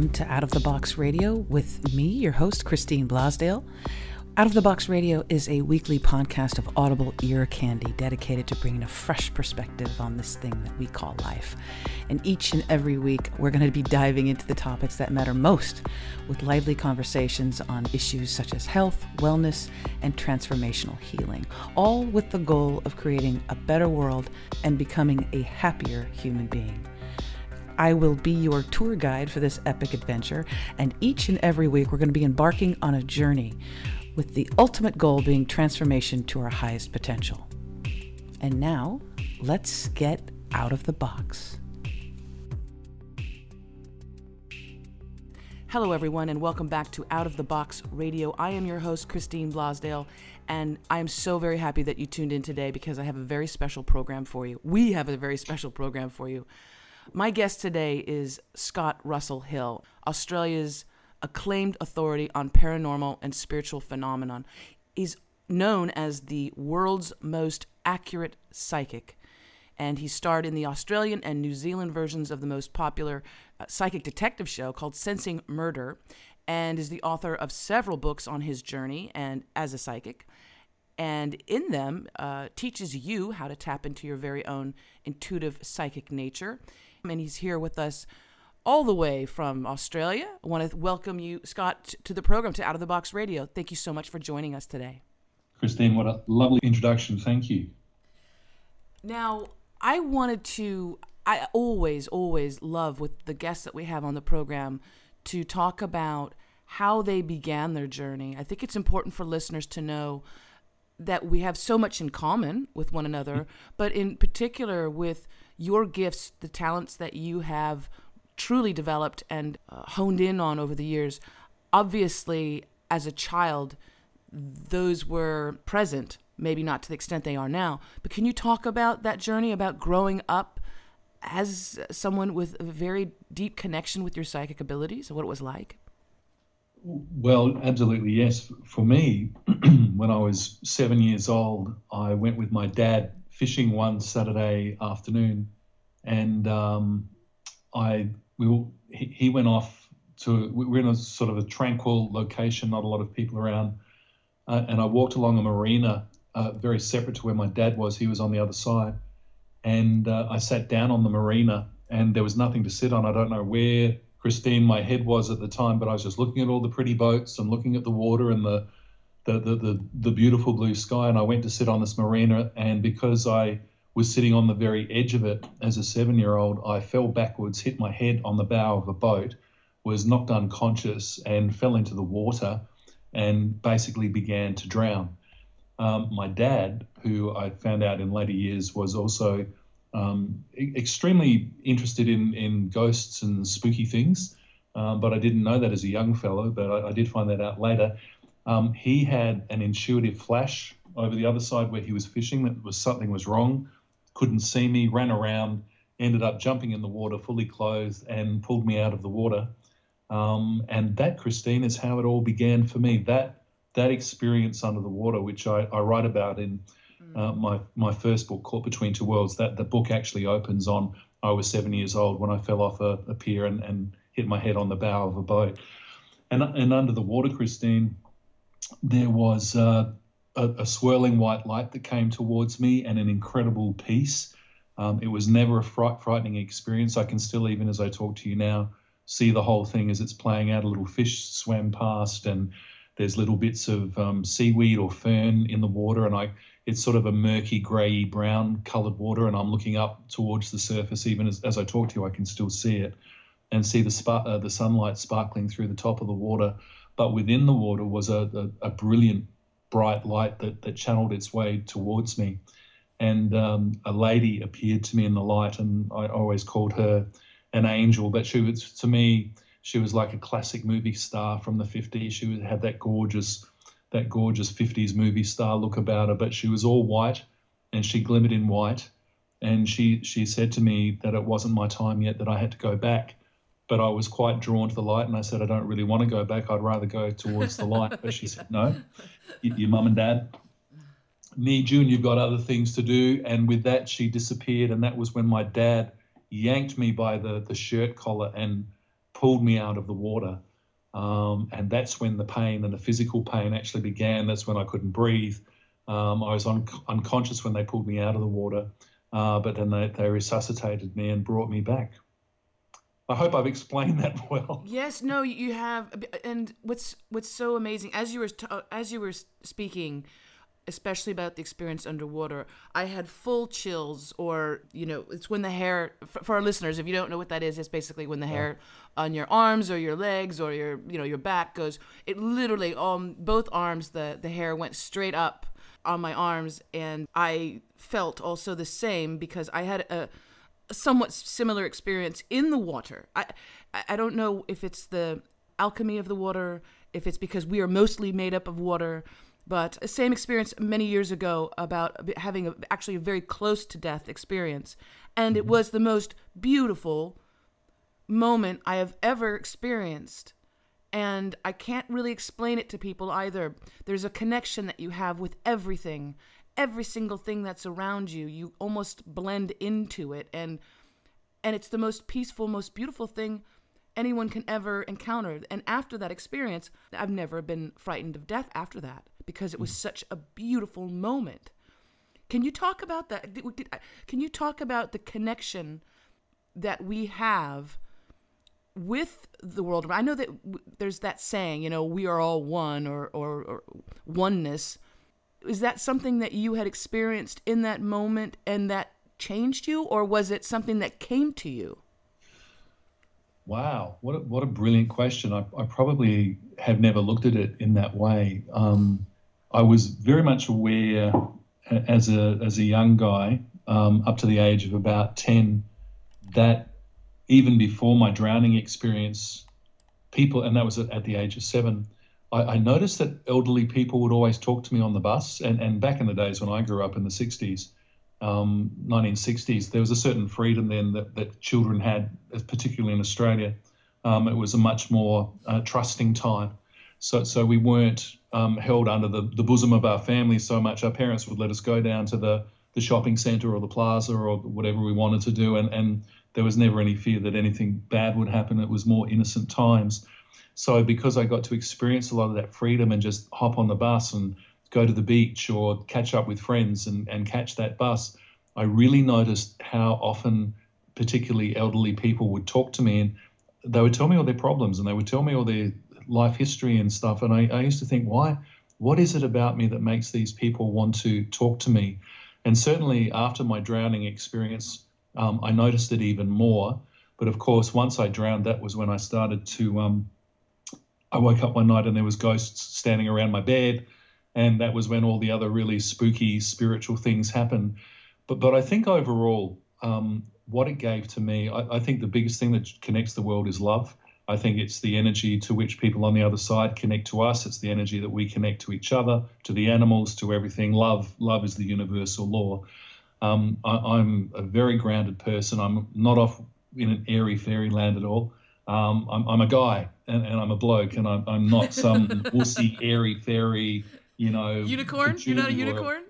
Welcome to Out of the Box Radio with me, your host, Christine Blosdale. Out of the Box Radio is a weekly podcast of audible ear candy dedicated to bringing a fresh perspective on this thing that we call life. And each and every week, we're going to be diving into the topics that matter most with lively conversations on issues such as health, wellness, and transformational healing, all with the goal of creating a better world and becoming a happier human being. I will be your tour guide for this epic adventure, and each and every week we're going to be embarking on a journey with the ultimate goal being transformation to our highest potential. And now, let's get out of the box. Hello everyone, and welcome back to Out of the Box Radio. I am your host, Christine Blosdale, and I am so very happy that you tuned in today because I have a very special program for you. We have a very special program for you. My guest today is Scott Russell Hill, Australia's acclaimed authority on paranormal and spiritual phenomenon. He's known as the world's most accurate psychic, and he starred in the Australian and New Zealand versions of the most popular psychic detective show called Sensing Murder, and is the author of several books on his journey and as a psychic. And in them, teaches you how to tap into your very own intuitive psychic nature. And he's here with us all the way from Australia. I want to welcome you, Scott, to the program, to Out of the Box Radio. Thank you so much for joining us today. Christine, what a lovely introduction. Thank you. Now, I always love with the guests that we have on the program to talk about how they began their journey. I think it's important for listeners to know that we have so much in common with one another, but in particular with your gifts, the talents that you have truly developed and honed in on over the years. Obviously, as a child, those were present, maybe not to the extent they are now, but can you talk about that journey, about growing up as someone with a very deep connection with your psychic abilities and what it was like? Well, absolutely, yes. For me, when I was 7 years old, I went with my dad fishing one Saturday afternoon, and he went off to, we were in a sort of a tranquil location, not a lot of people around, and I walked along a marina, very separate to where my dad was. He was on the other side, and I sat down on the marina, and there was nothing to sit on. I don't know where, Christine, my head was at the time, but I was just looking at all the pretty boats and looking at the water and the beautiful blue sky. And I went to sit on this marina, and because I was sitting on the very edge of it as a seven-year-old, I fell backwards, hit my head on the bow of a boat, was knocked unconscious and fell into the water and basically began to drown. My dad, who I found out in later years was also extremely interested in ghosts and spooky things, but I didn't know that as a young fellow, but I did find that out later. He had an intuitive flash over the other side where he was fishing that something was wrong, couldn't see me, ran around, ended up jumping in the water fully clothed and pulled me out of the water. And that, Christine, is how it all began for me, that experience under the water, which I write about in my first book, Caught Between Two Worlds. That the book actually opens on, I was 7 years old when I fell off a pier and hit my head on the bow of a boat. And under the water, Christine, there was a swirling white light that came towards me and an incredible peace. It was never a frightening experience. I can still, even as I talk to you now, see the whole thing as it's playing out. A little fish swam past, and there's little bits of seaweed or fern in the water, and it's sort of a murky, grey, brown coloured water, and I'm looking up towards the surface. Even as I talk to you, I can still see it and see the sunlight sparkling through the top of the water. But within the water was a brilliant, bright light that channeled its way towards me. And a lady appeared to me in the light, and I always called her an angel. But she was, to me, she was like a classic movie star from the 50s. She had that gorgeous 50s movie star look about her, but she was all white and she glimmered in white. And she said to me that it wasn't my time yet, that I had to go back. But I was quite drawn to the light, and I said, I don't really want to go back. I'd rather go towards the light. But she said, no, your mum and dad need you and you've got other things to do. And with that, she disappeared. And that was when my dad yanked me by the shirt collar and pulled me out of the water. And that's when the pain and the physical pain actually began. That's when I couldn't breathe. I was unconscious when they pulled me out of the water, but then they resuscitated me and brought me back. I hope I've explained that well. Yes, no, you have. And what's so amazing, as you were speaking, especially about the experience underwater, I had full chills, or, you know, it's when the hair, for our listeners, if you don't know what that is, it's basically when the hair on your arms or your legs or your, you know, your back goes, it literally, both arms, the hair went straight up on my arms. And I felt also the same, because I had a somewhat similar experience in the water. I don't know if it's the alchemy of the water, if it's because we are mostly made up of water, but the same experience many years ago about having actually a very close to death experience. And it was the most beautiful moment I have ever experienced. And I can't really explain it to people either. There's a connection that you have with everything. Every single thing that's around you, you almost blend into it. And it's the most peaceful, most beautiful thing anyone can ever encounter. And after that experience, I've never been frightened of death after that, because it was such a beautiful moment. Can you talk about that? Can you talk about the connection that we have with the world? I know that there's that saying, you know, we are all one, or oneness. Is that something that you had experienced in that moment and that changed you, or was it something that came to you? Wow, what a brilliant question. I probably have never looked at it in that way. I was very much aware as a young guy, up to the age of about 10, that even before my drowning experience, people, and that was at the age of 7, I noticed that elderly people would always talk to me on the bus. And back in the days when I grew up in the 60s, 1960s, there was a certain freedom then that children had, particularly in Australia. It was a much more trusting time. So we weren't held under the bosom of our family so much. Our parents would let us go down to the shopping centre or the plaza or whatever we wanted to do, and there was never any fear that anything bad would happen. It was more innocent times. So because I got to experience a lot of that freedom and just hop on the bus and go to the beach or catch up with friends and catch that bus, I really noticed how often particularly elderly people would talk to me, and they would tell me all their problems and they would tell me all their life history and stuff. And I used to think, why? What is it about me that makes these people want to talk to me? And certainly after my drowning experience, I noticed it even more. But of course, once I drowned, that was when I started to, I woke up one night and there was ghosts standing around my bed. And that was when all the other really spooky spiritual things happened. But I think overall, what it gave to me, I think the biggest thing that connects the world is love. I think it's the energy to which people on the other side connect to us. It's the energy that we connect to each other, to the animals, to everything. Love is the universal law. I'm a very grounded person. I'm not off in an airy fairyland at all. I'm a guy and I'm a bloke, and I'm not some wussy, airy fairy, you know, unicorn. You're not a unicorn.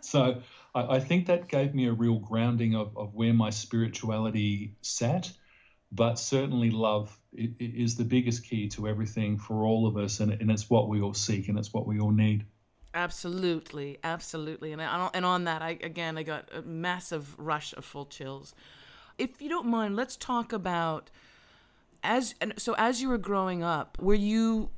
So I think that gave me a real grounding of where my spirituality sat. But certainly love is the biggest key to everything for all of us, and it's what we all seek and it's what we all need. Absolutely, absolutely. And on that, I got a massive rush of full chills. If you don't mind, let's talk about as you were growing up, were you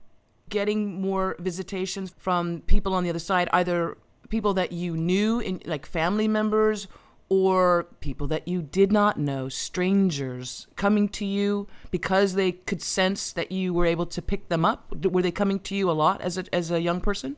getting more visitations from people on the other side, either people that you knew, like family members, or people that you did not know, strangers coming to you because they could sense that you were able to pick them up? Were they coming to you a lot as a young person?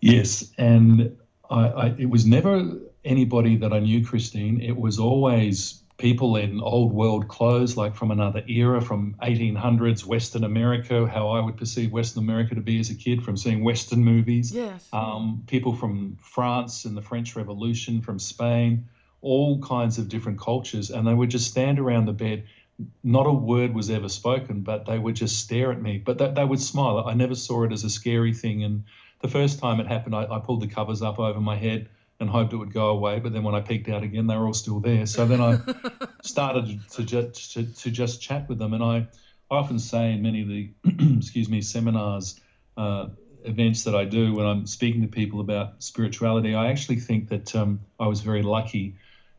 Yes, and it was never anybody that I knew, Christine. It was always people in old world clothes, like from another era, from 1800s, Western America, how I would perceive Western America to be as a kid from seeing Western movies. Yes. People from France and the French Revolution, from Spain, all kinds of different cultures. And they would just stand around the bed. Not a word was ever spoken, but they would just stare at me. But they would smile. I never saw it as a scary thing. And the first time it happened, I pulled the covers up over my head and hoped it would go away. But then when I peeked out again, they were all still there. So then I started to just chat with them. And I often say in many of the seminars, events that I do when I'm speaking to people about spirituality, I actually think that I was very lucky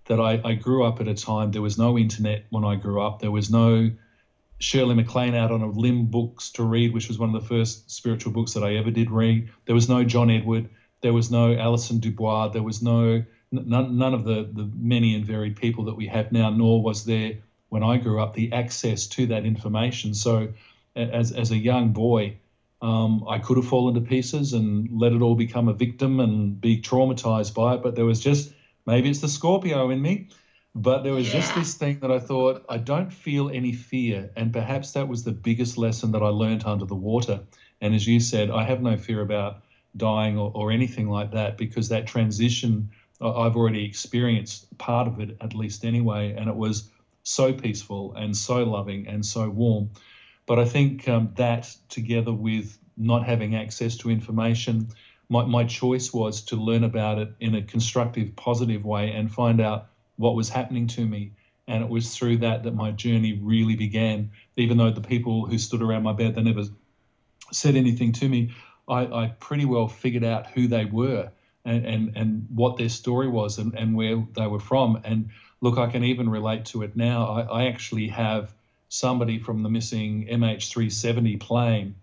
that I grew up at a time, there was no internet when I grew up. There was no Shirley MacLaine Out on a Limb books to read, which was one of the first spiritual books that I ever did read. There was no John Edward. There was no Allison Dubois. There was none of the many and varied people that we have now, nor was there, when I grew up, the access to that information. So as a young boy, I could have fallen to pieces and let it all become a victim and be traumatized by it, but there was just, maybe it's the Scorpio in me, but there was just this thing that I thought, I don't feel any fear, and perhaps that was the biggest lesson that I learned under the water. And as you said, I have no fear about dying or anything like that, because that transition, I've already experienced part of it, at least anyway, and it was so peaceful and so loving and so warm. But I think that, together with not having access to information, my choice was to learn about it in a constructive, positive way and find out what was happening to me. And it was through that my journey really began. Even though the people who stood around my bed, they never said anything to me, I pretty well figured out who they were and what their story was and where they were from. And look, I can even relate to it now. I actually have somebody from the missing MH370 plane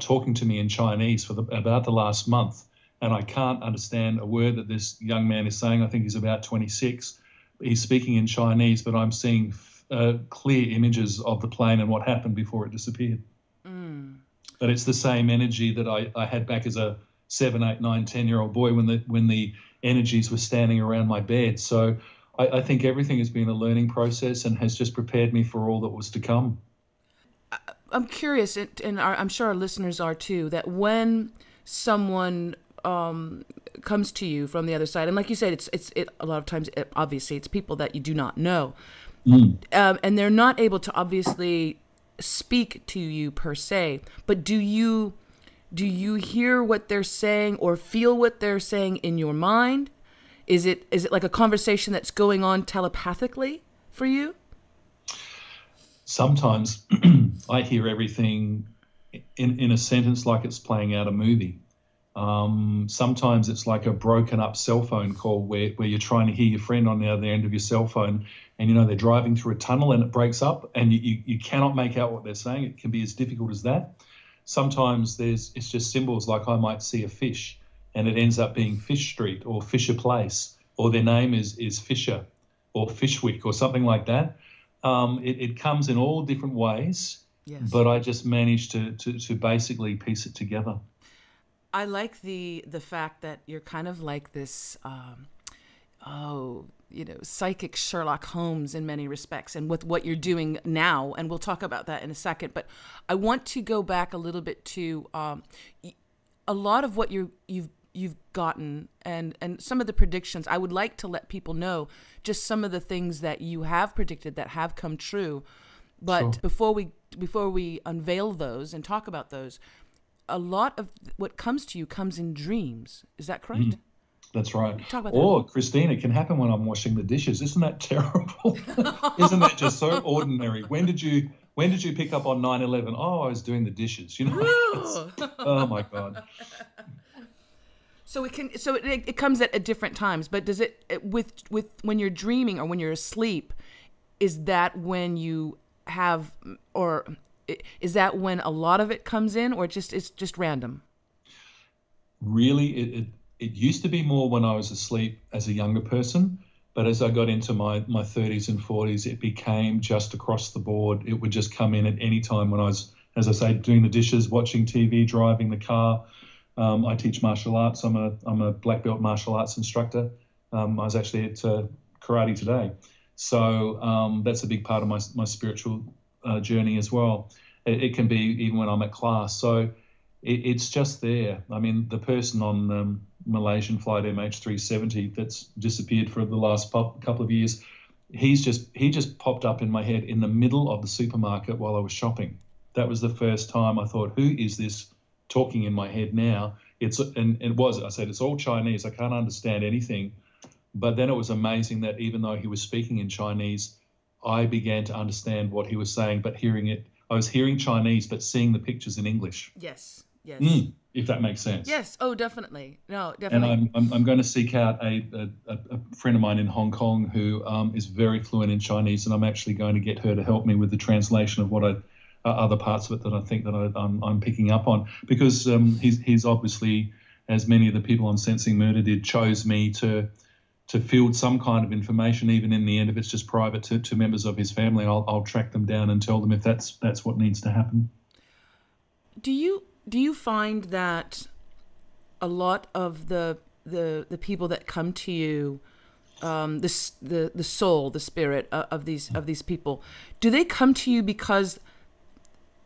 talking to me in Chinese for about the last month, and I can't understand a word that this young man is saying. I think he's about 26. He's speaking in Chinese, but I'm seeing clear images of the plane and what happened before it disappeared. Mm. But it's the same energy that I had back as a 7, 8, 9, 10-year-old boy when the energies were standing around my bed. So I think everything has been a learning process and has just prepared me for all that was to come. I'm curious, and I'm sure our listeners are too, that when someone comes to you from the other side, and like you said, it's a lot of times, obviously, it's people that you do not know. Mm. And they're not able to obviously speak to you per se, but do you hear what they're saying or feel what they're saying in your mind? Is it like a conversation that's going on telepathically for you? Sometimes I hear everything in a sentence, like it's playing out a movie. Sometimes it's like a broken up cell phone call where you're trying to hear your friend on the other end of your cell phone, and you know they're driving through a tunnel and it breaks up and you cannot make out what they're saying. It can be as difficult as that. Sometimes it's just symbols, like I might see a fish, and it ends up being Fish Street or Fisher Place, or their name is Fisher or Fishwick or something like that. It comes in all different ways, yes. But I just managed to basically piece it together. I like the fact that you're kind of like this, psychic Sherlock Holmes in many respects, and with what you're doing now, and we'll talk about that in a second. But I want to go back a little bit to a lot of what you've gotten and some of the predictions. I would like to let people know just some of the things that you have predicted that have come true. But sure. before we unveil those and talk about those, a lot of what comes to you comes in dreams. Is that correct? Mm. That's right. Or, Christine, it can happen when I'm washing the dishes. Isn't that terrible? Isn't that just so ordinary? When did you pick up on 9/11? Oh, I was doing the dishes, you know. Oh my God. So it comes at different times, but does it with when you're dreaming or when you're asleep, is that when you have, or is that when a lot of it comes in, or it's just random? Really, it used to be more when I was asleep as a younger person, but as I got into my 30s and 40s, it became just across the board. It would just come in at any time when I was, as I say, doing the dishes, watching TV, driving the car. I teach martial arts. I'm a black belt martial arts instructor. I was actually at karate today. So that's a big part of my spiritual journey as well. It can be even when I'm at class. So it's just there. I mean, the person on Malaysian flight MH370 that's disappeared for the last couple of years, he just popped up in my head in the middle of the supermarket while I was shopping. That was the first time I thought, who is this talking in my head now. I said, it's all Chinese. I can't understand anything. But then it was amazing that even though he was speaking in Chinese, I began to understand what he was saying, but hearing it, I was hearing Chinese, but seeing the pictures in English. Yes. Yes. Mm, if that makes sense. Yes. Oh, definitely. No, definitely. And I'm going to seek out a friend of mine in Hong Kong who is very fluent in Chinese, and I'm actually going to get her to help me with the translation of what other parts of it that I think that I'm picking up on, because he's obviously, as many of the people on Sensing Murder did, chose me to field some kind of information, even in the end if it's just private, to members of his family. I'll track them down and tell them if that's what needs to happen. Do you find that a lot of the people that come to you, the soul, the spirit of these people, do they come to you because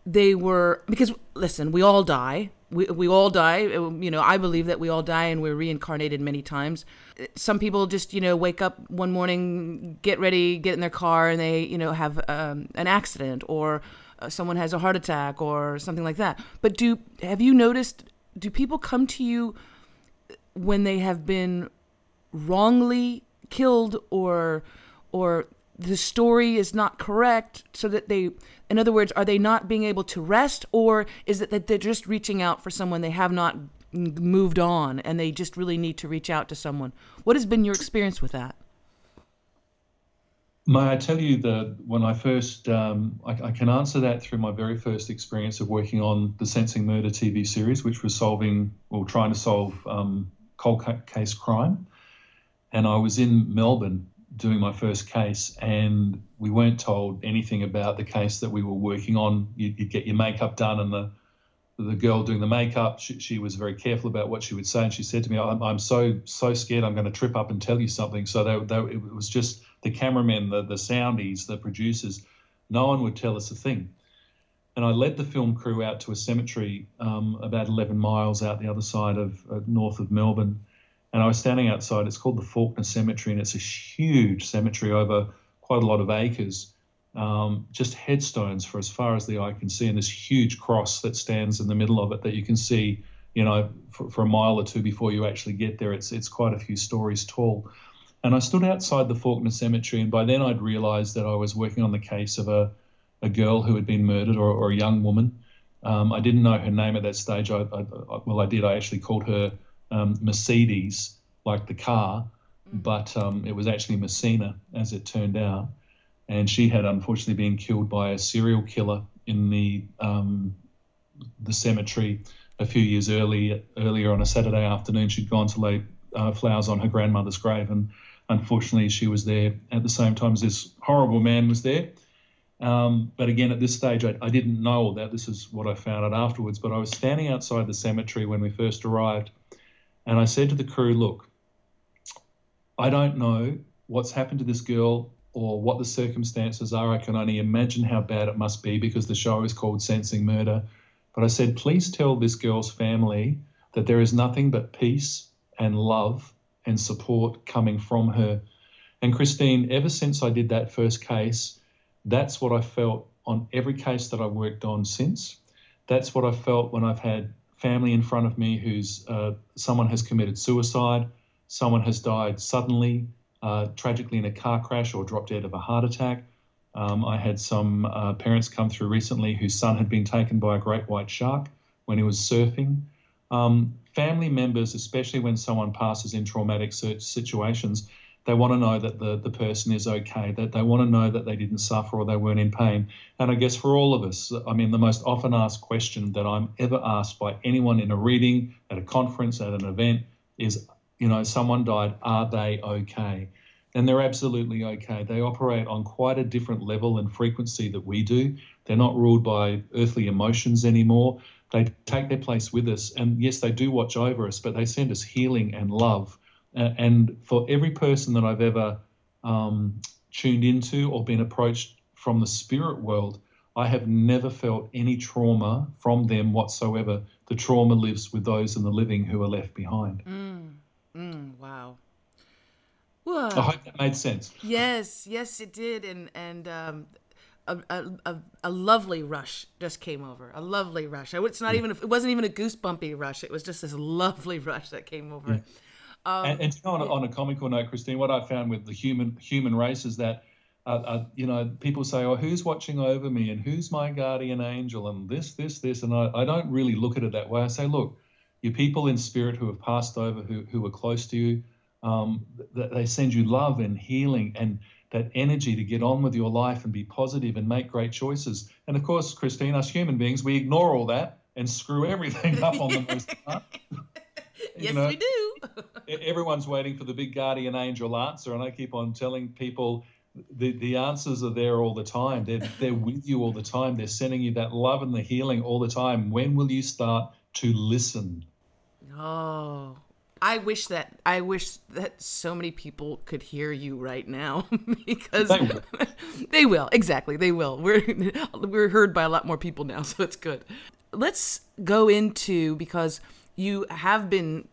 they were, because listen, we all die. We all die, you know. I believe that we all die and we're reincarnated many times. Some people just, you know, wake up one morning, get ready, get in their car, and they, you know, have an accident, or someone has a heart attack or something like that. But have you noticed, do people come to you when they have been wrongly killed or the story is not correct, so that they, in other words, are they not being able to rest, or is it that they're just reaching out for someone, they have not moved on and they just really need to reach out to someone? What has been your experience with that? May I tell you when I first, I can answer that through my very first experience of working on the Sensing Murder TV series, which was trying to solve cold case crime. And I was in Melbourne doing my first case, and we weren't told anything about the case that we were working on. You'd get your makeup done, and the girl doing the makeup, she was very careful about what she would say, and she said to me, I'm so scared I'm going to trip up and tell you something. So it was just the cameramen, the soundies, the producers, no one would tell us a thing. And I led the film crew out to a cemetery about 11 miles out the other side of north of Melbourne. And I was standing outside. It's called the Faulkner Cemetery, and it's a huge cemetery over quite a lot of acres, just headstones for as far as the eye can see, and this huge cross that stands in the middle of it that you can see, you know, for a mile or two before you actually get there. It's quite a few stories tall. And I stood outside the Faulkner Cemetery, and by then I'd realised that I was working on the case of a girl who had been murdered, or a young woman. I didn't know her name at that stage. I did. I actually called her Mercedes, like the car, but it was actually Messina, as it turned out. And she had unfortunately been killed by a serial killer in the cemetery a few years earlier on a Saturday afternoon. She'd gone to lay flowers on her grandmother's grave, and unfortunately she was there at the same time as this horrible man was there. But again, at this stage, I didn't know all that. This is what I found out afterwards. But I was standing outside the cemetery when we first arrived, and I said to the crew, look, I don't know what's happened to this girl or what the circumstances are. I can only imagine how bad it must be, because the show is called Sensing Murder. But I said, please tell this girl's family that there is nothing but peace and love and support coming from her. And Christine, ever since I did that first case, that's what I felt on every case that I've worked on since. That's what I felt when I've had family in front of me who's someone has committed suicide, someone has died suddenly, tragically in a car crash, or dropped dead of a heart attack. I had some parents come through recently whose son had been taken by a great white shark when he was surfing. Family members, especially when someone passes in traumatic situations, they want to know that the person is okay, that they want to know that they didn't suffer or they weren't in pain. And I guess for all of us, I mean, the most often asked question that I'm ever asked by anyone in a reading, at a conference, at an event is, you know, someone died, are they okay? And they're absolutely okay. They operate on quite a different level and frequency that we do. They're not ruled by earthly emotions anymore. They take their place with us. And yes, they do watch over us, but they send us healing and love. And for every person that I've ever tuned into or been approached from the spirit world, I have never felt any trauma from them whatsoever. The trauma lives with those in the living who are left behind. Wow. Whoa. I hope that made sense. Yes, it did. And a lovely rush just came over. A lovely rush. It wasn't even a goosebumpy rush. It was just this lovely rush that came over. Yeah. And you know, on a comical note, Christine, what I found with the human race is that, you know, people say, "Oh, who's watching over me? And who's my guardian angel? And this." And I don't really look at it that way. I say, look, your people in spirit who have passed over, who are close to you, they send you love and healing and that energy to get on with your life and be positive and make great choices. And of course, Christine, us human beings, we ignore all that and screw everything up on the most part. Yes, we do. Everyone's waiting for the big guardian angel answer, and I keep on telling people the answers are there all the time. They're with you all the time. They're sending you that love and the healing all the time. When will you start to listen? Oh, I wish that so many people could hear you right now, because they will. Exactly, they will. We're heard by a lot more people now, so it's good. Let's go into, because you have been,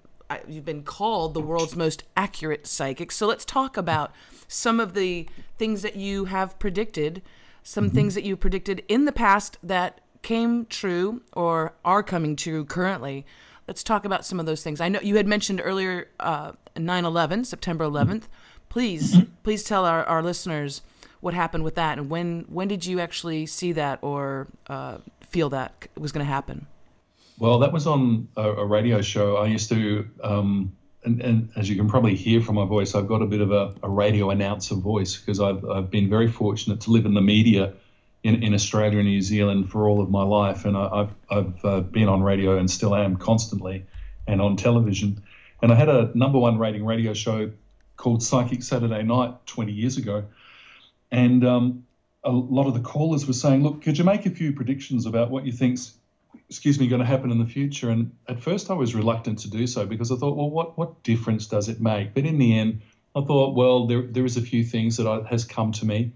you've been called the world's most accurate psychic. So let's talk about some of the things that you have predicted, some things that you predicted in the past that came true or are coming true currently. Let's talk about some of those things. I know you had mentioned earlier 9/11, September 11th. Please tell our listeners what happened with that, and when did you actually see that or feel that it was going to happen? Well, that was on a radio show. I used to, and as you can probably hear from my voice, I've got a bit of a radio announcer voice, because I've been very fortunate to live in the media in Australia and New Zealand for all of my life. And I've been on radio and still am constantly, and on television. And I had a #1 rating radio show called Psychic Saturday Night 20 years ago. And a lot of the callers were saying, look, could you make a few predictions about what you think's going to happen in the future? And at first I was reluctant to do so, because I thought, well, what difference does it make? But in the end, I thought, well, there is a few things that has come to me.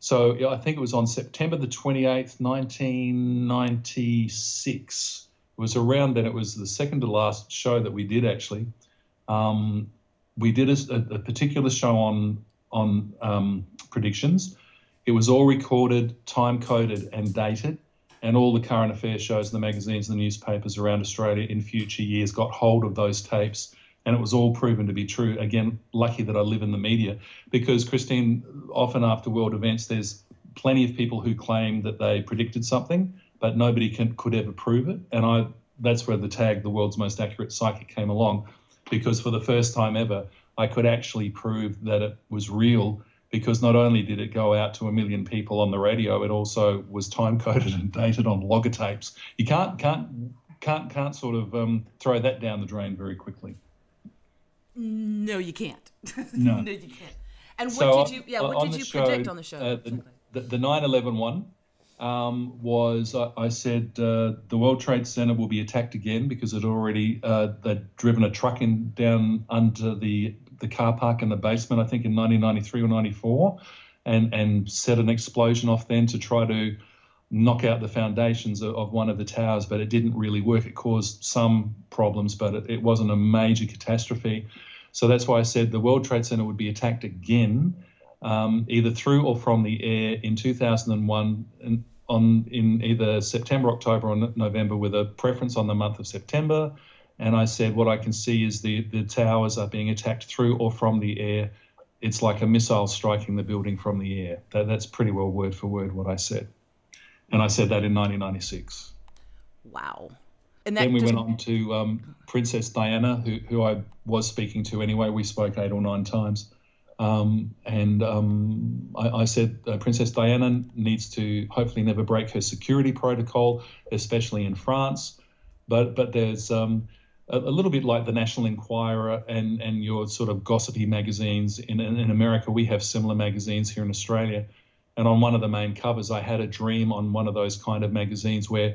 So I think it was on September the 28th, 1996. It was around then. It was the second to last show that we did, actually. We did a particular show on predictions. It was all recorded, time-coded and dated. And all the current affairs shows, the magazines, the newspapers around Australia in future years got hold of those tapes, and it was all proven to be true. Again, lucky that I live in the media, because, Christine, often after world events, there's plenty of people who claim that they predicted something, but nobody could ever prove it. And that's where the tag, the world's most accurate psychic, came along, because for the first time ever, I could actually prove that it was real. Because not only did it go out to 1 million people on the radio, it also was time-coded and dated on logotapes. You can't sort of throw that down the drain very quickly. No, you can't. No, you can't. And what did you predict on the show? The 9/11 one was, I said the World Trade Center will be attacked again, because it already they'd driven a truck down under the car park in the basement, I think in 1993 or 94, and set an explosion off then to try to knock out the foundations of one of the towers, but it didn't really work. It caused some problems, but it wasn't a major catastrophe. So that's why I said the World Trade Center would be attacked again, either through or from the air in 2001, in either September, October or November, with a preference on the month of September. And I said, what I can see is the towers are being attacked through or from the air. It's like a missile striking the building from the air. That's pretty well word for word what I said. And I said that in 1996. Wow. And then we went on to Princess Diana, who I was speaking to anyway. We spoke 8 or 9 times. I said Princess Diana needs to hopefully never break her security protocol, especially in France. But there's... a little bit like the National Enquirer and your sort of gossipy magazines. In America, we have similar magazines here in Australia. And on one of the main covers, I had a dream on one of those kind of magazines where,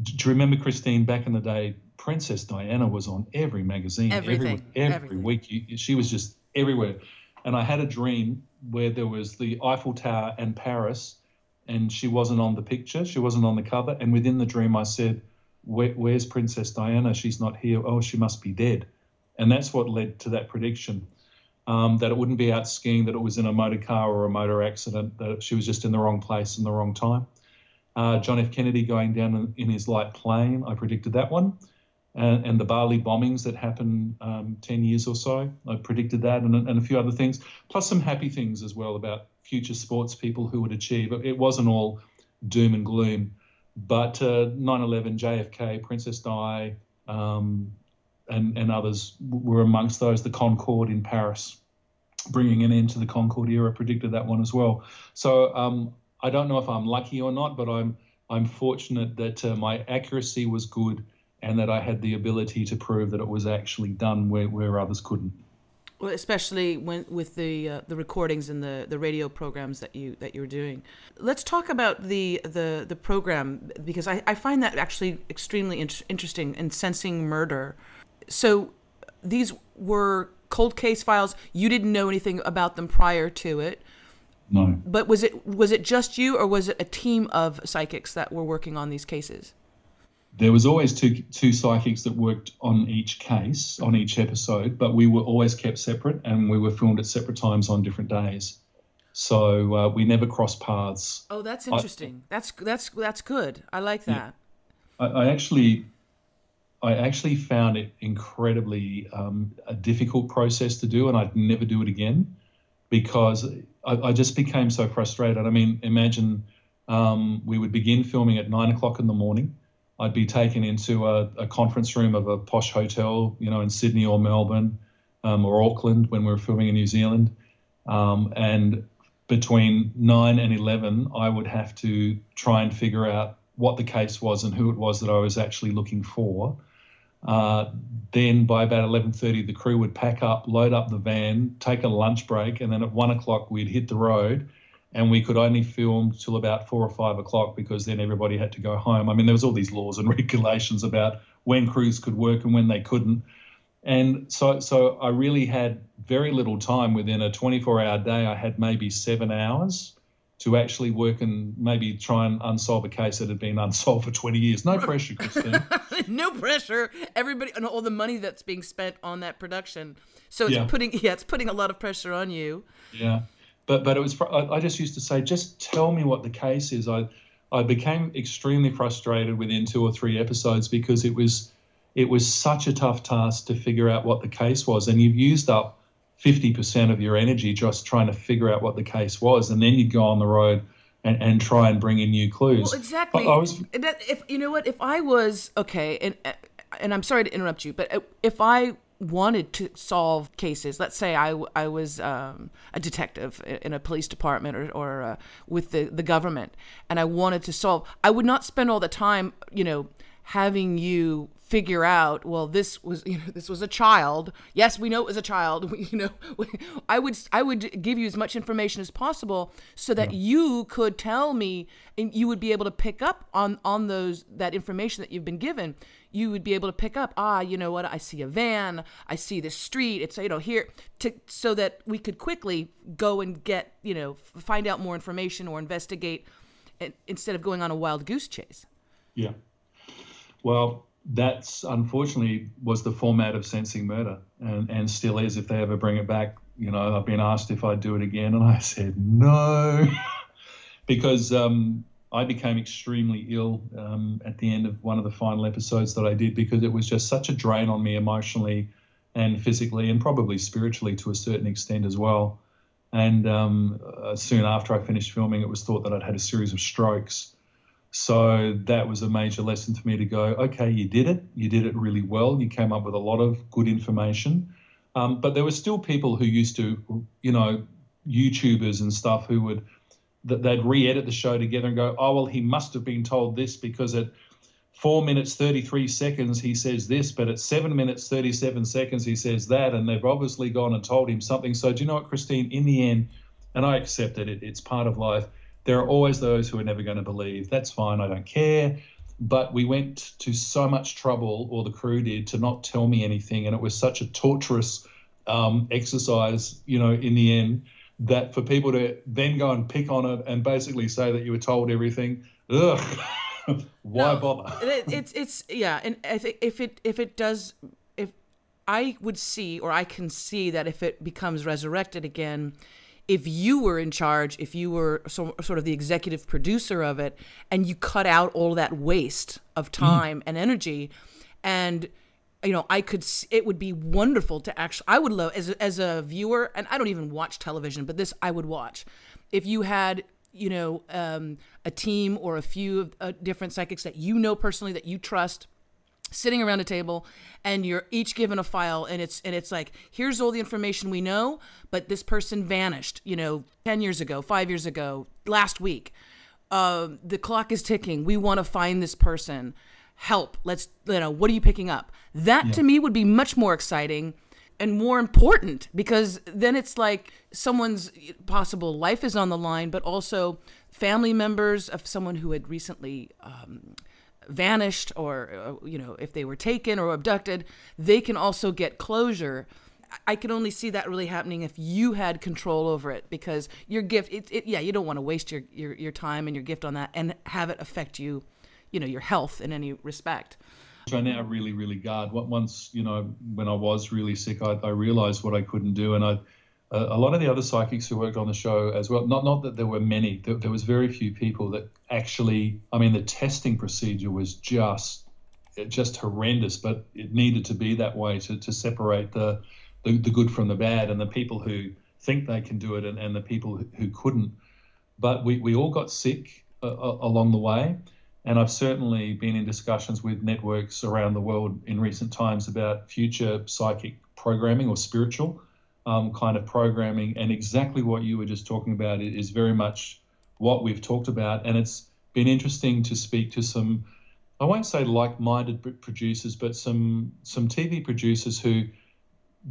do you remember, Christine, back in the day, Princess Diana was on every magazine. Every week. She was just everywhere. And I had a dream where there was the Eiffel Tower and Paris, and she wasn't on the picture. She wasn't on the cover. And within the dream, I said, where's Princess Diana? She's not here. Oh, she must be dead. And that's what led to that prediction. that it wouldn't be out skiing, that it was in a motor car or a motor accident, that she was just in the wrong place and the wrong time. John F. Kennedy going down in his light plane, I predicted that one. And the Bali bombings that happened 10 years or so, I predicted that, and a few other things, plus some happy things as well about future sports people who would achieve. It wasn't all doom and gloom, but 9/11, JFK, Princess Di, and others were amongst those. The Concorde in Paris, bringing an end to the Concorde era, predicted that one as well. So I don't know if I'm lucky or not, but I'm fortunate that my accuracy was good and that I had the ability to prove that it was actually done where others couldn't. Well, especially with the recordings and the radio programs that you're doing. Let's talk about the program, because I find that actually extremely interesting in Sensing Murder. So these were cold case files. You didn't know anything about them prior to it. No. But was it just you, or was it a team of psychics that were working on these cases? There was always two psychics that worked on each case, on each episode, but we were always kept separate, and we were filmed at separate times on different days. So we never crossed paths. Oh, that's interesting. That's good. I like that. Yeah. I actually found it incredibly a difficult process to do, and I'd never do it again, because I just became so frustrated. I mean, imagine we would begin filming at 9 o'clock in the morning. I'd be taken into a conference room of a posh hotel, you know, in Sydney or Melbourne or Auckland when we were filming in New Zealand. And between 9 and 11, I would have to try and figure out what the case was and who it was that I was actually looking for. Then by about 11:30, the crew would pack up, load up the van, take a lunch break, and then at 1 o'clock we'd hit the road. And we could only film till about 4 or 5 o'clock, because then everybody had to go home. I mean, there was all these laws and regulations about when crews could work and when they couldn't. And so I really had very little time. Within a 24-hour day, I had maybe 7 hours to actually work and maybe try and unsolve a case that had been unsolved for 20 years. No pressure, Christine. No pressure. Everybody, and all the money that's being spent on that production. So it's putting a lot of pressure on you. Yeah. But it was, I just used to say, just tell me what the case is. I became extremely frustrated within 2 or 3 episodes, because it was such a tough task to figure out what the case was. And you've used up 50% of your energy just trying to figure out what the case was. And then you'd go on the road and try and bring in new clues. Well, exactly. If I was, okay, and I'm sorry to interrupt you, but if I wanted to solve cases, let's say I was a detective in a police department or with the government, and I wanted to solve, I would not spend all the time, you know, having you figure out, well, this was a child. Yes, we know it was a child. I would give you as much information as possible, so that you could tell me, and you would be able to pick up on that information that you've been given. You would be able to pick up, you know what, I see a van, I see this street, it's, you know, here, so that we could quickly go and get, you know, find out more information or investigate, instead of going on a wild goose chase. Yeah. Well, that's unfortunately was the format of Sensing Murder, and still is if they ever bring it back. You know, I've been asked if I'd do it again, and I said no, because I became extremely ill at the end of one of the final episodes that I did, because it was just such a drain on me emotionally and physically, and probably spiritually to a certain extent as well. And soon after I finished filming, it was thought that I'd had a series of strokes. So that was a major lesson for me to go, okay, you did it really well, you came up with a lot of good information. But there were still people who used to, you know, YouTubers and stuff, who would, they'd re-edit the show together and go, oh, well, he must have been told this, because at 4 minutes, 33 seconds, he says this, but at 7 minutes, 37 seconds, he says that, and they've obviously gone and told him something. So do you know what, Christine, in the end, and I accept that it's part of life, there are always those who are never going to believe. That's fine, I don't care. But we went to so much trouble, or the crew did, to not tell me anything, and it was such a torturous exercise, you know, in the end, that for people to then go and pick on it and basically say that you were told everything, ugh, why bother? It's yeah, and I think if it does, I would see, or I can see, that if it becomes resurrected again, if you were in charge, if you were sort of the executive producer of it, and you cut out all that waste of time and energy, and, you know, I could, it would be wonderful to actually, I would love, as a viewer, and I don't even watch television, but this I would watch. If you had, you know, a team or a few different psychics that you know personally, that you trust, sitting around a table, and you're each given a file, and it's like, here's all the information we know, but this person vanished, you know, 10 years ago, 5 years ago, last week. The clock is ticking. We want to find this person. Help. Let's, you know, what are you picking up? That to me would be much more exciting and more important, because then it's like someone's possible life is on the line, but also family members of someone who had recently vanished, or, you know, if they were taken or abducted, they can also get closure. I can only see that really happening if you had control over it, because your gift, you don't want to waste your time and your gift on that and have it affect you, you know, your health in any respect. I now really, really guard. Once, you know, when I was really sick, I realized what I couldn't do. And a lot of the other psychics who worked on the show as well, not that there were many, there was very few people that actually, I mean, the testing procedure was just horrendous, but it needed to be that way to separate the good from the bad, and the people who think they can do it and the people who couldn't. But we all got sick along the way. And I've certainly been in discussions with networks around the world in recent times about future psychic programming or spiritual kind of programming. And exactly what you were just talking about is very much what we've talked about. And it's been interesting to speak to some, I won't say like-minded producers, but some TV producers who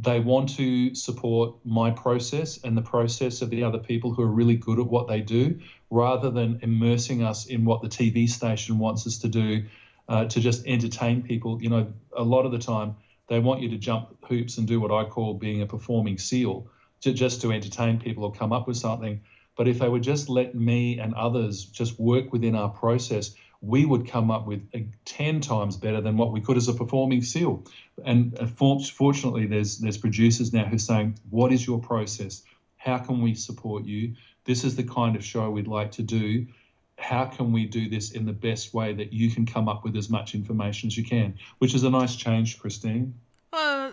they want to support my process and the process of the other people who are really good at what they do, rather than immersing us in what the TV station wants us to do to just entertain people. You know, a lot of the time they want you to jump hoops and do what I call being a performing seal, just to entertain people or come up with something. But if they would just let me and others just work within our process, we would come up with 10 times better than what we could as a performing seal. And fortunately, there's producers now who are saying, what is your process? How can we support you? This is the kind of show we'd like to do. How can we do this in the best way that you can come up with as much information as you can? Which is a nice change, Christine. Well,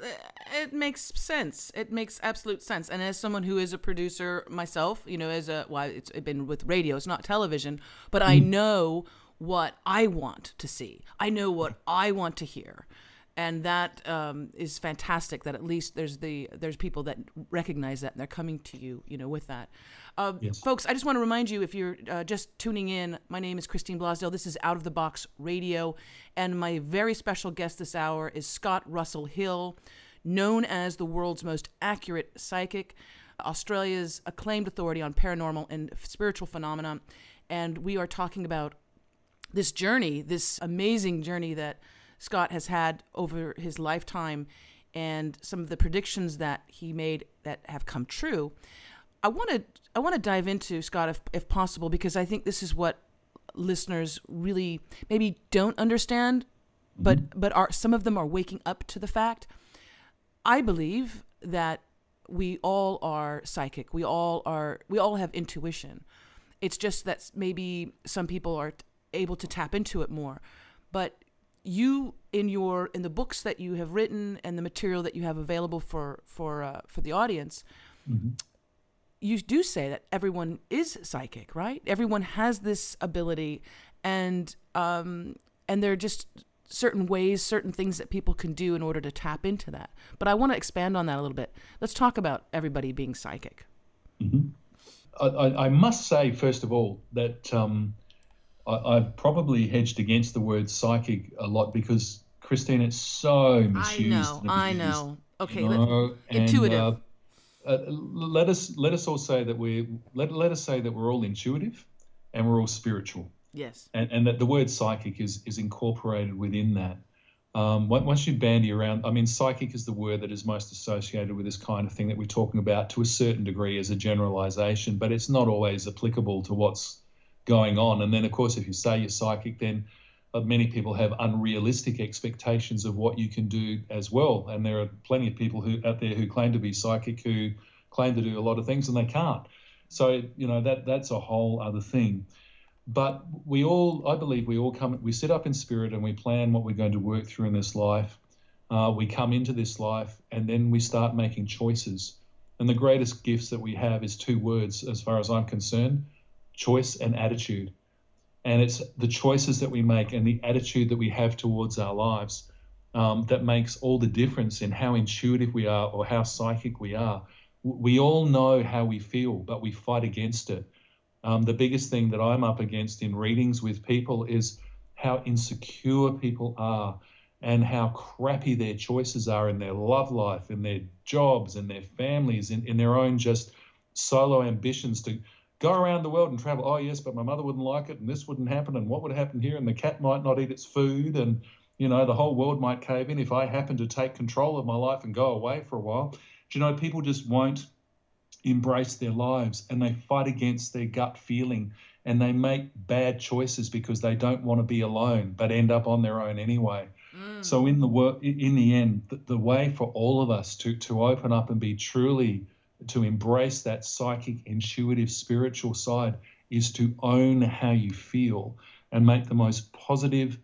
it makes sense. It makes absolute sense. And as someone who is a producer myself, you know, it's been with radio, it's not television, but I know what I want to see. I know what I want to hear. And that is fantastic, that at least there's people that recognize that and they're coming to you, you know, with that. Yes. Folks, I just want to remind you, if you're just tuning in, my name is Christine Blosdale. This is Out of the Box Radio. And my very special guest this hour is Scott Russell Hill, known as the world's most accurate psychic, Australia's acclaimed authority on paranormal and spiritual phenomena. And we are talking about this journey, this amazing journey that Scott has had over his lifetime, and some of the predictions that he made that have come true. I want to dive into, Scott, if possible, because I think this is what listeners really maybe don't understand, but some of them are waking up to the fact. I believe that we all are psychic. We all have intuition. It's just that maybe some people are able to tap into it more. But you, in the books that you have written and the material that you have available for the audience, you do say that everyone is psychic, right? Everyone has this ability, and there are just certain ways, certain things that people can do in order to tap into that. But I want to expand on that a little bit. Let's talk about everybody being psychic. I must say, first of all, that I've probably hedged against the word psychic a lot because, Christine, it's so misused. I know. Okay, you know? Intuitive. Let us all say that we're all intuitive, and we're all spiritual. Yes. And that the word psychic is incorporated within that. Once you bandy around, I mean, psychic is the word that is most associated with this kind of thing that we're talking about to a certain degree as a generalization, but it's not always applicable to what's going on. And then, of course, if you say you're psychic, then many people have unrealistic expectations of what you can do as well. And there are plenty of people who out there who claim to be psychic, who claim to do a lot of things and they can't. So, you know, that's a whole other thing. But we all, I believe we all come, we sit up in spirit and we plan what we're going to work through in this life. We come into this life and then we start making choices. And the greatest gifts that we have is two words, as far as I'm concerned, choice and attitude. And it's the choices that we make and the attitude that we have towards our lives that makes all the difference in how intuitive we are or how psychic we are. We all know how we feel, but we fight against it. The biggest thing that I'm up against in readings with people is how insecure people are and how crappy their choices are in their love life, in their jobs, in their families, in their own just solo ambitions to go around the world and travel. Oh, yes, but my mother wouldn't like it and this wouldn't happen and what would happen here and the cat might not eat its food and, you know, the whole world might cave in if I happen to take control of my life and go away for a while. Do you know, people just won't embrace their lives and they fight against their gut feeling and they make bad choices because they don't want to be alone but end up on their own anyway. Mm. So in the end, the way for all of us to open up and be truly to embrace that psychic, intuitive, spiritual side is to own how you feel and make the most positive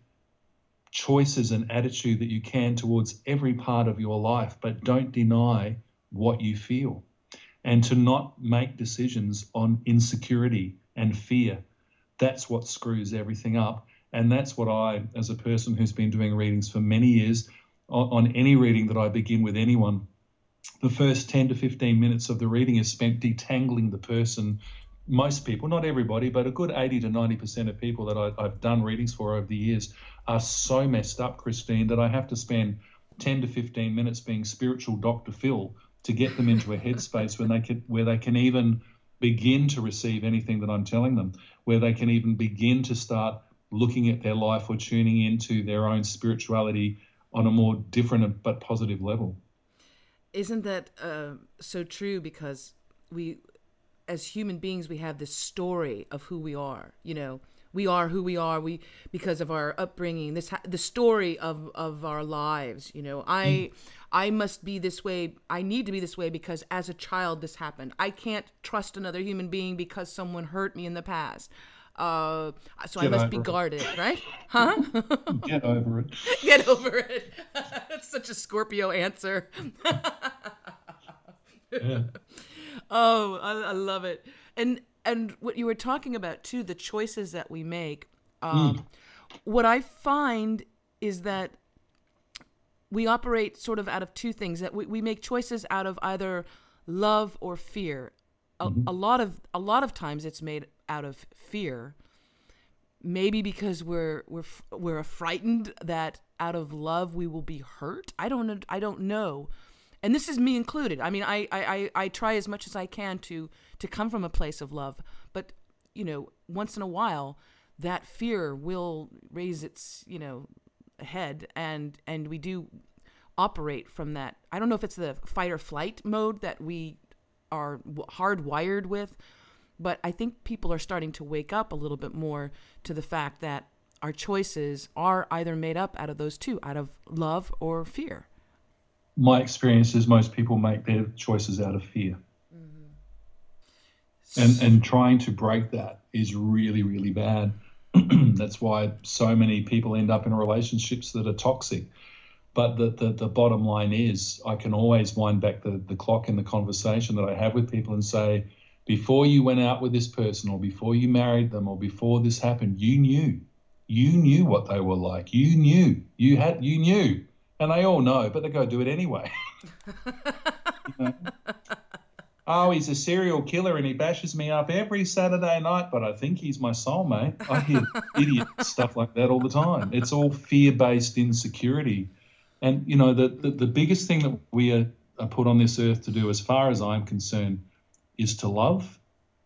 choices and attitude that you can towards every part of your life, but don't deny what you feel. And to not make decisions on insecurity and fear. That's what screws everything up. And that's what I, as a person who's been doing readings for many years, on any reading that I begin with anyone, the first 10 to 15 minutes of the reading is spent detangling the person. Most people, not everybody, but a good 80 to 90% of people that I've done readings for over the years are so messed up, Christine, that I have to spend 10 to 15 minutes being spiritual Dr. Phil to get them into a headspace where they can even begin to receive anything that I'm telling them, where they can even begin to start looking at their life or tuning into their own spirituality on a more different but positive level. Isn't that so true? Because we, as human beings, we have this story of who we are. You know, we are who we are. We, because of our upbringing, the story of our lives. You know, I must be this way. I need to be this way because as a child this happened. I can't trust another human being because someone hurt me in the past. So I must be guarded, right? Huh? Get over it. Get over it. That's such a Scorpio answer. Yeah. Oh, I love it. And what you were talking about too, the choices that we make. What I find is that we operate sort of out of two things, that we make choices out of either love or fear. A lot of times it's made out of fear, maybe because we're frightened that out of love we will be hurt. I don't know, and this is me included. I mean, I try as much as I can to come from a place of love, but you know, once in a while, that fear will raise its head, and we do operate from that. I don't know if it's the fight or flight mode that we are hardwired with. But I think people are starting to wake up a little bit more to the fact that our choices are either made up out of those two, out of love or fear. My experience is most people make their choices out of fear. Mm-hmm. And trying to break that is really, really bad. That's why so many people end up in relationships that are toxic. But the bottom line is I can always wind back the clock in the conversation that I have with people and say, before you went out with this person or before you married them or before this happened, you knew what they were like. You knew. And they all know, but they go do it anyway. Oh, he's a serial killer and he bashes me up every Saturday night, but I think he's my soulmate. I hear idiot stuff like that all the time. It's all fear-based insecurity. And, you know, the biggest thing that we are put on this earth to do, as far as I'm concerned, is to love,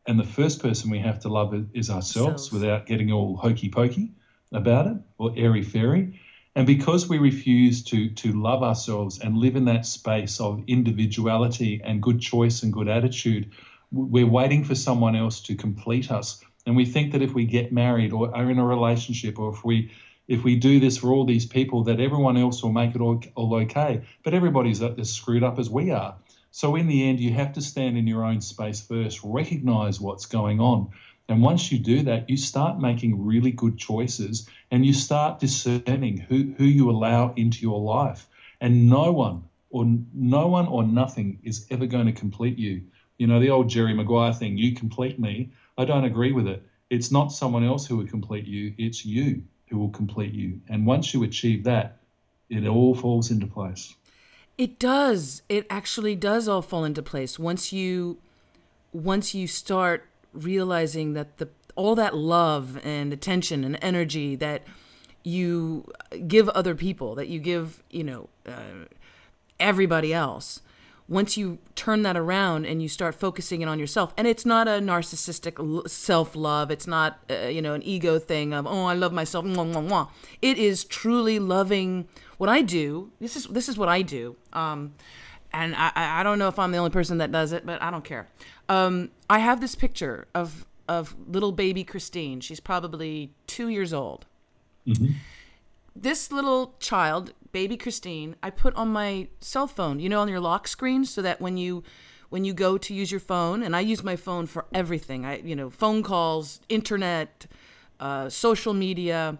and the first person we have to love is ourselves without getting all hokey-pokey about it or airy-fairy. And because we refuse to love ourselves and live in that space of individuality and good choice and good attitude, we're waiting for someone else to complete us. And we think that if we get married or are in a relationship or if we if we do this for all these people, that everyone else will make it all okay. But everybody's as screwed up as we are. So in the end, you have to stand in your own space first, recognize what's going on. And once you do that, you start making really good choices and you start discerning who you allow into your life. And no one or nothing is ever going to complete you. You know, the old Jerry Maguire thing, you complete me. I don't agree with it. It's not someone else who will complete you. It's you who will complete you. And once you achieve that, it all falls into place. It does. It actually does all fall into place. Once you start realizing that all that love and attention and energy that you give other people, that you give, everybody else, once you turn that around and you start focusing it on yourself, and it's not a narcissistic self-love, it's not, an ego thing of, oh, I love myself, mwah, mwah, mwah. It is truly loving what I do. This is what I do. And I don't know if I'm the only person that does it, but I don't care. I have this picture of little baby Christine. She's probably 2 years old. Mm-hmm. This little child, baby Christine, I put on my cell phone, on your lock screen, so that when you go to use your phone, and I use my phone for everything. Phone calls, internet, social media.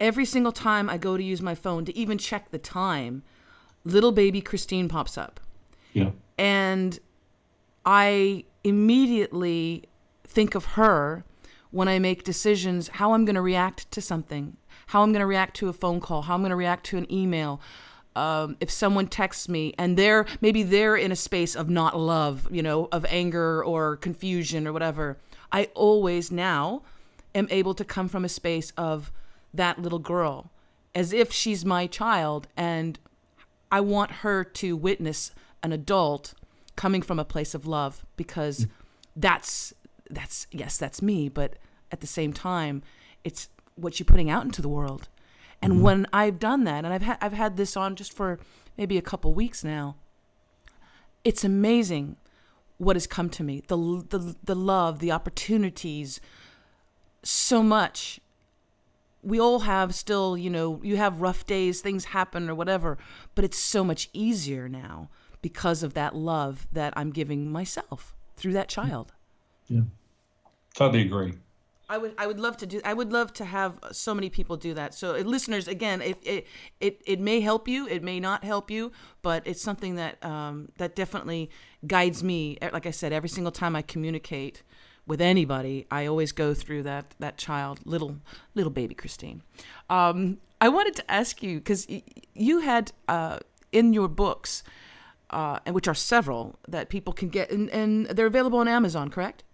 Every single time I go to use my phone to even check the time, little baby Christine pops up. Yeah. And I immediately think of her when I make decisions, how I'm going to react to something, how I'm going to react to a phone call, how I'm going to react to an email. If someone texts me and maybe they're in a space of not love, of anger or confusion or whatever, I always now am able to come from a space of that little girl as if she's my child. And I want her to witness an adult coming from a place of love, because that's me. But at the same time, it's what you're putting out into the world. And mm-hmm. when I've done that, and I've had this on just for maybe a couple weeks now, it's amazing what has come to me. The love, the opportunities, so much. We all have still, you have rough days, things happen or whatever, but it's so much easier now because of that love that I'm giving myself through that child. Yeah. Totally agree. I would love to have so many people do that. So listeners, again, it may help you, it may not help you, but it's something that that definitely guides me. Like I said, every single time I communicate with anybody, I always go through that child, little baby Christine. I wanted to ask you, because you had in your books, which are several that people can get, and they're available on Amazon, correct?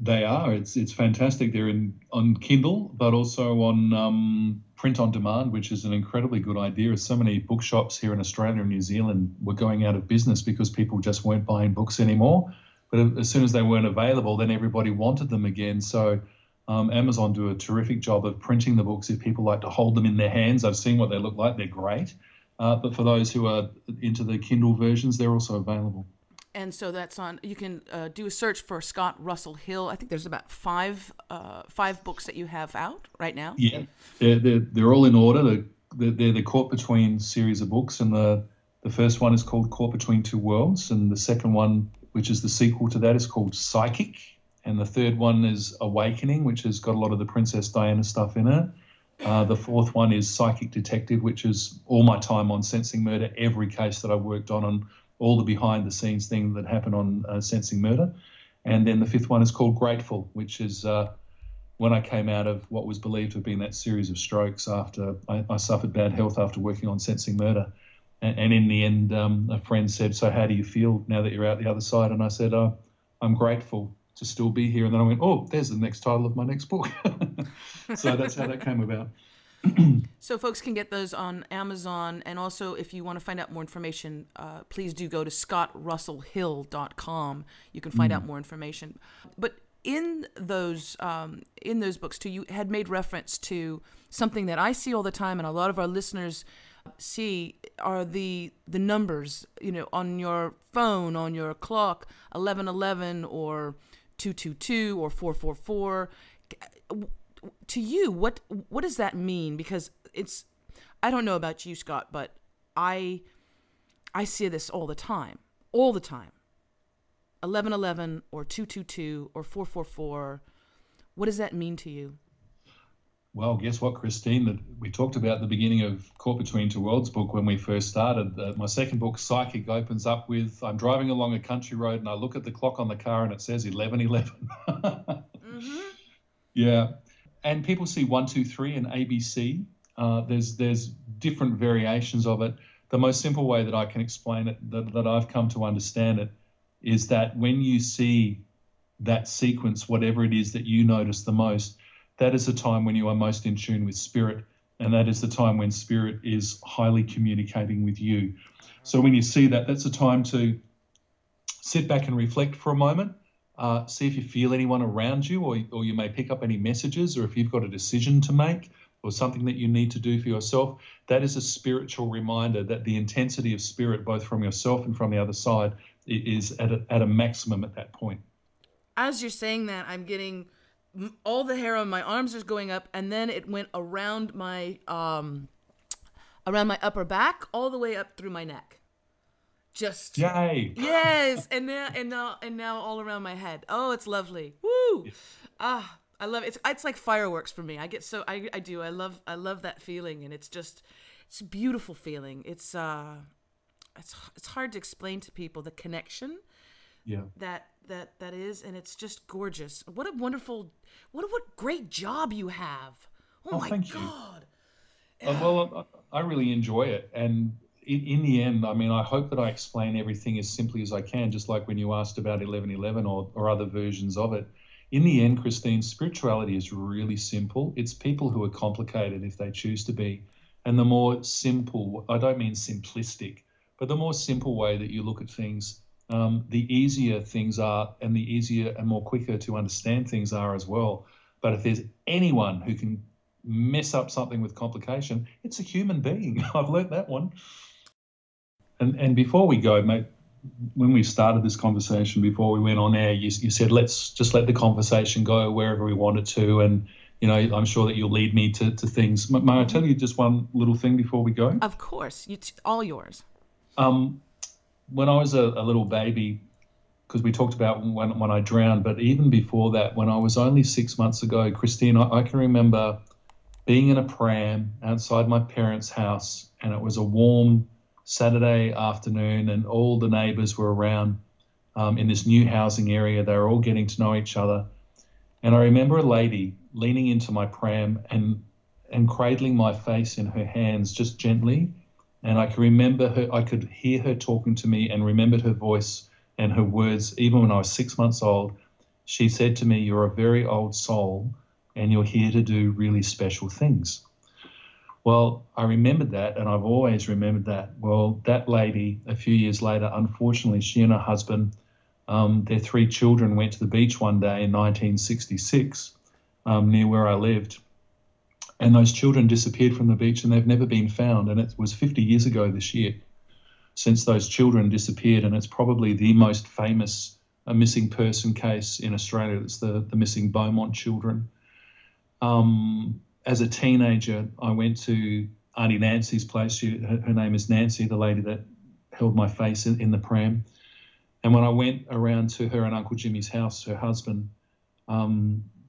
They are. It's fantastic. They're on Kindle, but also on print on demand, which is an incredibly good idea. So many bookshops here in Australia and New Zealand were going out of business because people just weren't buying books anymore. But as soon as they weren't available, then everybody wanted them again. So Amazon do a terrific job of printing the books if people like to hold them in their hands. I've seen what they look like. They're great. But for those who are into the Kindle versions, they're also available. And so that's on. You can do a search for Scott Russell Hill. I think there's about five books that you have out right now. Yeah, they're all in order. They're the Caught Between series of books, and the first one is called Caught Between Two Worlds, and the second one, which is the sequel to that, is called Psychic, and the third one is Awakening, which has got a lot of the Princess Diana stuff in it. The fourth one is Psychic Detective, which is all my time on Sensing Murder, every case that I've worked on all the behind-the-scenes things that happen on Sensing Murder. And then the fifth one is called Grateful, which is when I came out of what was believed to have been that series of strokes after I suffered bad health after working on Sensing Murder. And in the end, a friend said, so how do you feel now that you're out the other side? And I said, I'm grateful to still be here. And then I went, oh, there's the next title of my next book. So that's how that came about. So folks can get those on Amazon. And also, if you want to find out more information, please do go to ScottRussellHill.com. You can find out more information. But in those books too, you had made reference to something that I see all the time, and a lot of our listeners see, are the numbers, on your phone, on your clock, 1111 or 222 or 444. to you, what does that mean? Because it's, I don't know about you, Scott, but I see this all the time, 1111 or 222 or 444. What does that mean to you? Well, guess what, Christine? That we talked about at the beginning of Caught Between Two Worlds book when we first started. My second book, Psychic, opens up with, I'm driving along a country road and I look at the clock on the car and it says 1111. Mm-hmm. Yeah. And people see 1, 2, 3 and ABC. There's different variations of it. The most simple way that I can explain it, that I've come to understand it, is that when you see that sequence, whatever it is that you notice the most, that is the time when you are most in tune with spirit, and that is the time when spirit is highly communicating with you. So when you see that, that's a time to sit back and reflect for a moment, see if you feel anyone around you, or you may pick up any messages, or if you've got a decision to make or something that you need to do for yourself. That is a spiritual reminder that the intensity of spirit, both from yourself and from the other side, is at a maximum at that point. As you're saying that, I'm getting... all the hair on my arms is going up, and then it went around my upper back, all the way up through my neck. Just yay! Yes, and now all around my head. Oh, it's lovely. Woo! Yes. Ah, I love it. It's like fireworks for me. I get so I do. I love that feeling, and it's a beautiful feeling. It's hard to explain to people the connection. Yeah. That is, and it's just gorgeous. What a wonderful, what great job you have. Oh my God. Well, I really enjoy it. And in the end, I mean, I hope that I explain everything as simply as I can, just like when you asked about 1111 or other versions of it. In the end, Christine, spirituality is really simple. It's people who are complicated if they choose to be. And the more simple, I don't mean simplistic, but the more simple way that you look at things, the easier things are, and the easier and more quicker to understand things are as well. But if there's anyone who can mess up something with complication, it's a human being. I've learnt that one. And before we go, mate, when we started this conversation, before we went on air, you said, let's just let the conversation go wherever we want it to. And, you know, I'm sure that you'll lead me to things. May I tell you just one little thing before we go? Of course. It's all yours. When I was a little baby, because we talked about when I drowned, but even before that, when I was only 6 months ago, Christine, I can remember being in a pram outside my parents' house, and it was a warm Saturday afternoon, and all the neighbours were around in this new housing area. They were all getting to know each other. And I remember a lady leaning into my pram and cradling my face in her hands just gently. And I can remember her, I could hear her talking to me and remembered her voice and her words, even when I was 6 months old. She said to me, "You're a very old soul and you're here to do really special things." Well, I remembered that, and I've always remembered that. Well, that lady, a few years later, unfortunately, she and her husband, their three children went to the beach one day in 1966 near where I lived. And those children disappeared from the beach, and they've never been found. And it was 50 years ago this year since those children disappeared, and it's probably the most famous missing person case in Australia. It's the missing Beaumont children. As a teenager, I went to Auntie Nancy's place. Her name is Nancy, the lady that held my face in the pram. And when I went around to her and Uncle Jimmy's house, her husband,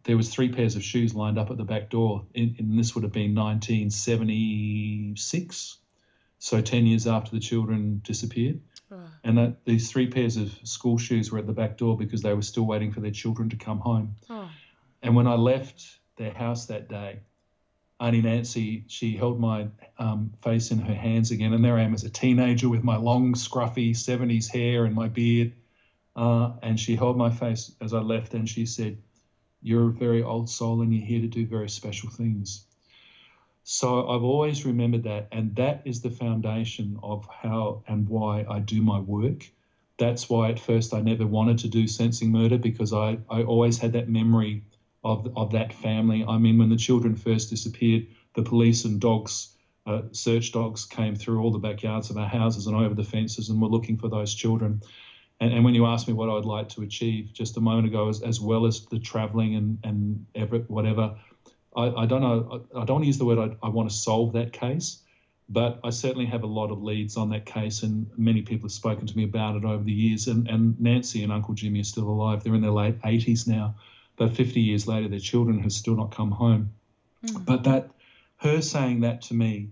there was three pairs of shoes lined up at the back door, and this would have been 1976, so 10 years after the children disappeared. Oh. And these three pairs of school shoes were at the back door because they were still waiting for their children to come home. Oh. And when I left their house that day, Auntie Nancy, she held my face in her hands again, and there I am as a teenager with my long, scruffy 70s hair and my beard, and she held my face as I left, and she said, "You're a very old soul and you're here to do very special things." So I've always remembered that, and that is the foundation of how and why I do my work. That's why at first I never wanted to do Sensing Murder, because I always had that memory of that family. I mean, when the children first disappeared, the police and dogs, search dogs came through all the backyards of our houses and over the fences and were looking for those children. And when you asked me what I'd like to achieve just a moment ago, as well as the traveling and whatever, I don't know, I don't use the word I want to solve that case, but I certainly have a lot of leads on that case, and many people have spoken to me about it over the years. And Nancy and Uncle Jimmy are still alive. They're in their late 80s now, but 50 years later, their children have still not come home. Mm. But that, her saying that to me,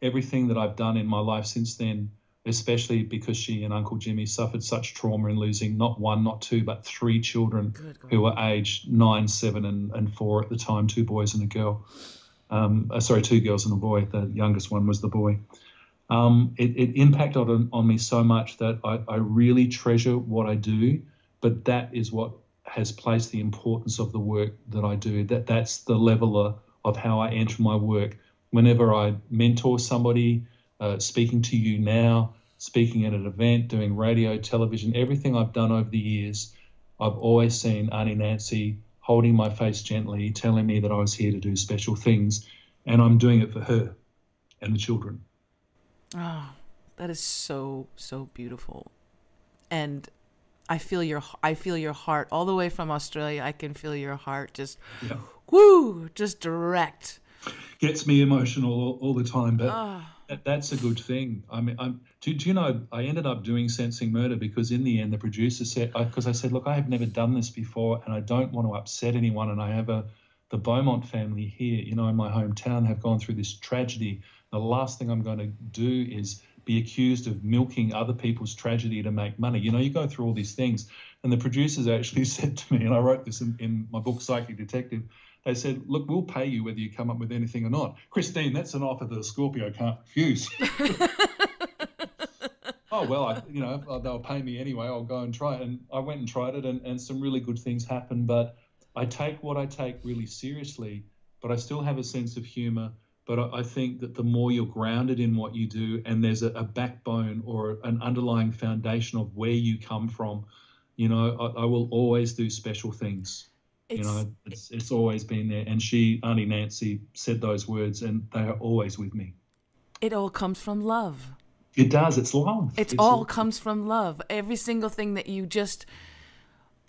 everything that I've done in my life since then, especially because she and Uncle Jimmy suffered such trauma in losing not one, not two, but three children who were aged 9, 7, and 4 at the time, two boys and a girl. Sorry, two girls and a boy. The youngest one was the boy. It impacted on me so much that I really treasure what I do, but that is what has placed the importance of the work that I do. That's the level of how I enter my work. Whenever I mentor somebody, speaking to you now, speaking at an event, doing radio, television, everything I've done over the years, I've always seen Auntie Nancy holding my face gently, telling me that I was here to do special things, and I'm doing it for her and the children. Ah, oh, that is so, so beautiful. And I feel your heart all the way from Australia. I can feel your heart just, yeah. Woo, just direct. Gets me emotional all the time, but oh. That's a good thing. I mean, do you know, I ended up doing Sensing Murder because in the end the producer said, because I said, look, I have never done this before and I don't want to upset anyone, and I have the Beaumont family here, you know, in my hometown, have gone through this tragedy. The last thing I'm going to do is be accused of milking other people's tragedy to make money. You know, you go through all these things. And the producers actually said to me, and I wrote this in my book, Psychic Detective, they said, look, we'll pay you whether you come up with anything or not. Christine, that's an offer that a Scorpio can't refuse. Oh, well, they'll pay me anyway. I'll go and try it. And I went and tried it, and some really good things happened. But I take what I take really seriously, but I still have a sense of humour. But I think that the more you're grounded in what you do, and there's a backbone or an underlying foundation of where you come from, you know, I will always do special things. You know, it's always been there. And she, Auntie Nancy, said those words, and they are always with me. It all comes from love. It does. It's love. It all comes from love. Every single thing that you just,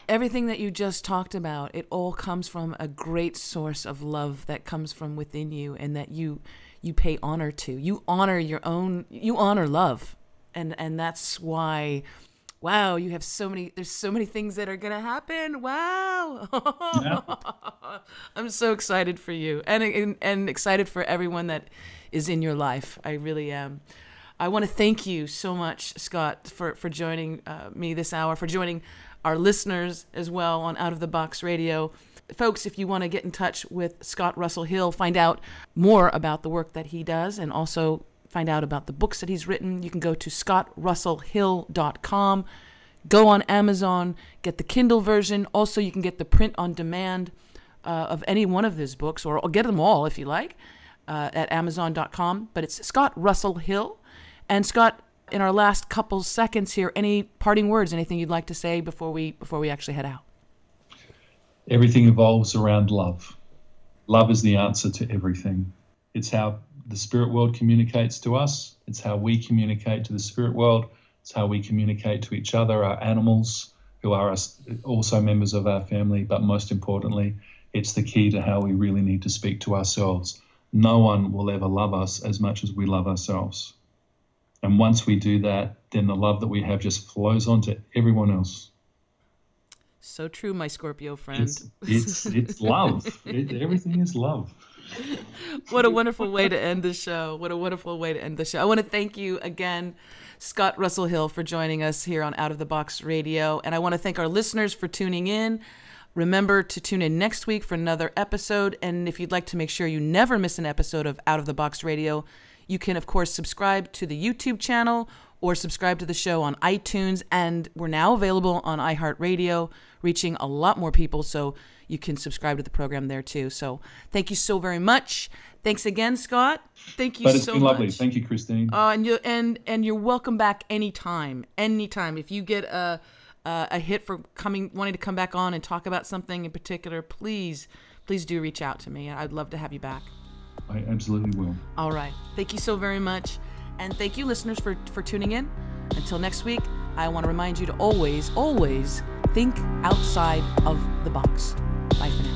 everything that you just talked about, it all comes from a great source of love that comes from within you, and that you pay honor to. You honor your own, you honor love. And that's why... Wow, you have so many, there's so many things that are going to happen. Wow. Yeah. I'm so excited for you, and excited for everyone that is in your life. I really am. I want to thank you so much, Scott, for joining me this hour, for joining our listeners as well on Out of the Box Radio. Folks, if you want to get in touch with Scott Russell Hill, find out more about the work that he does, and also find out about the books that he's written, you can go to ScottRussellHill.com. Go on Amazon, get the Kindle version. Also, you can get the print on demand of any one of his books, or get them all if you like, at Amazon.com. But it's Scott Russell Hill. And Scott, in our last couple seconds here, any parting words, anything you'd like to say before we actually head out? Everything evolves around love. Love is the answer to everything. It's how the spirit world communicates to us. It's how we communicate to the spirit world. It's how we communicate to each other, our animals, who are also members of our family. But most importantly, it's the key to how we really need to speak to ourselves. No one will ever love us as much as we love ourselves. And once we do that, then the love that we have just flows on to everyone else. So true, my Scorpio friend. It's love. Everything is love. What a wonderful way to end the show. What a wonderful way to end the show. I want to thank you again, Scott Russell Hill, for joining us here on Out of the Box Radio. And I want to thank our listeners for tuning in. Remember to tune in next week for another episode. And if you'd like to make sure you never miss an episode of Out of the Box Radio, you can, of course, subscribe to the YouTube channel or subscribe to the show on iTunes. And we're now available on iHeartRadio, reaching a lot more people. So you can subscribe to the program there too. So thank you so very much. Thanks again, Scott. Thank you so much. But it's been lovely. Thank you, Christine. And you're welcome back anytime. Anytime. If you get a hit for wanting to come back on and talk about something in particular, please do reach out to me. I'd love to have you back. I absolutely will. All right. Thank you so very much. And thank you, listeners, for tuning in. Until next week, I want to remind you to always, always think outside of the box. Bye for now.